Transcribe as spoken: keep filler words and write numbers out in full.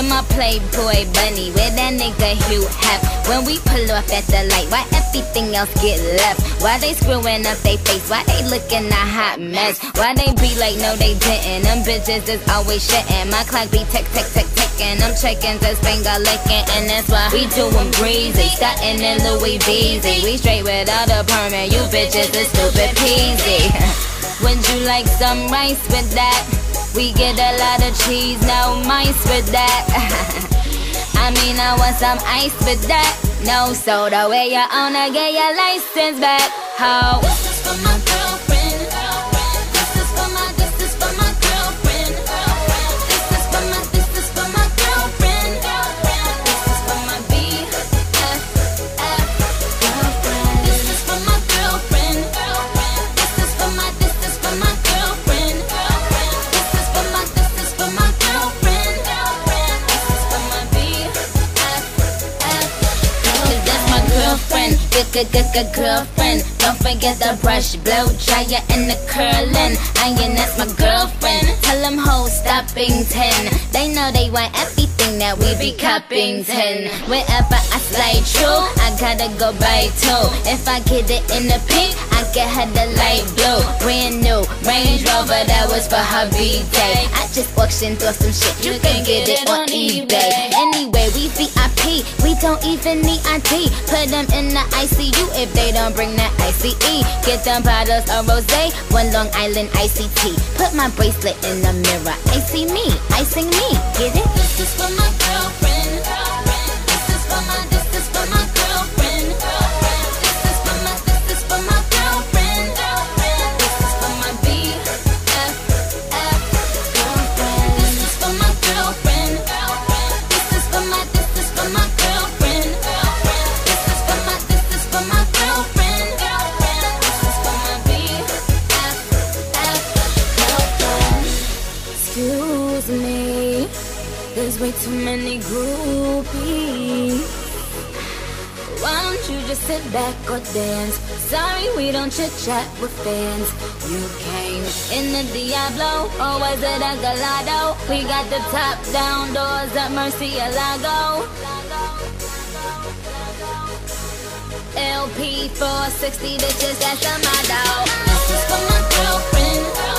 with my Playboy bunny, with that nigga Hugh Hef. When we pull up at the light, why everything else get left? Why they screwing up they face? Why they looking a hot mess? Why they be like, no they didn't? Them bitches is always shitting. My clock be tick, tick, tick, ticking. I'm checking this finger licking, and that's why we doing breezy. Scotton and Louis Beezy, we straight without a permit. You bitches is stupid peasy. Would you like some rice with that? We get a lot of cheese, no mice with that. I mean, I want some ice with that. No soda, where your owner get your license back, ho. This is for my girlfriend. This is for my, this is for my girlfriend. This is for my, this is for my girlfriend. This is for my B F F girlfriend. This is for my girlfriend. This is for my, this is for my girlfriend. This is for my, this is for my girlfriend. This is for my B F F. Cause that's my girlfriend, g-g-g-g-girlfriend. Don't forget the brush, blow dryer, and the curling iron. That's my girlfriend. Tell them hoes stop being ten. They know they want everything that we be copying ten. Whenever I slide through, I gotta go buy two. If I get it in the pink, I get her the light blue. Brand new Range Rover, that was for her B-Day. I just auctioned through some shit, you can get it on eBay. Anyway, we V I P, we don't even need I D. Put them in the I C U if they don't bring that I C U. Get them bottles of rosé, one Long Island I C T. Put my bracelet in the mirror, I see me, I sing me, get it? This is for my girlfriend. This is for my, this is for my girlfriend. This is for my, this is for my girlfriend. This is for my B F F girlfriend. This is for my girlfriend. This is for my, this is for my girlfriend. This is for my, this is for my girlfriend. Excuse me, there's way too many groupies. Why don't you just sit back or dance? Sorry, we don't chit-chat with fans. You came in the Diablo, or was it a galado? We got the top-down doors at Murcielago. L P four sixty bitches, that's a Mado. This is for my girlfriend.